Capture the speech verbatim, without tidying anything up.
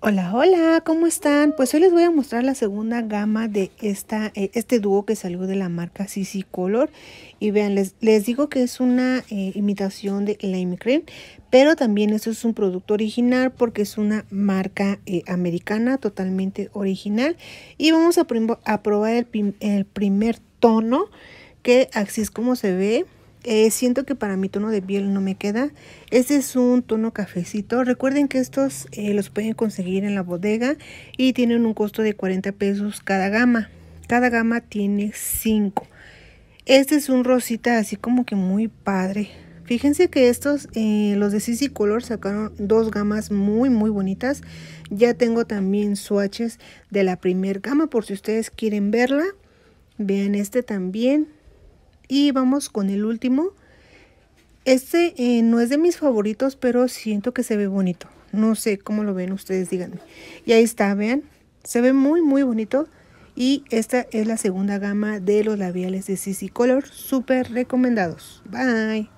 Hola, hola, ¿cómo están? Pues hoy les voy a mostrar la segunda gama de esta, eh, este dúo que salió de la marca Ccolor. Y vean, les, les digo que es una eh, imitación de Lime Cream, pero también esto es un producto original porque es una marca eh, americana, totalmente original. Y vamos a, a probar el, prim el primer tono, que así es como se ve. Eh, siento que para mi tono de piel no me queda. Este es un tono cafecito. Recuerden que estos eh, los pueden conseguir en la bodega y tienen un costo de cuarenta pesos cada gama. Cada gama tiene cinco. Este es un rosita así como que muy padre. Fíjense que estos, eh, los de Ccolor, sacaron dos gamas muy muy bonitas. Ya tengo también swatches de la primer gama por si ustedes quieren verla. Vean este también. Y vamos con el último. Este eh, no es de mis favoritos, pero siento que se ve bonito. No sé cómo lo ven ustedes, díganme. Y ahí está, vean. Se ve muy, muy bonito. Y esta es la segunda gama de los labiales de Ccolor. Súper recomendados. Bye.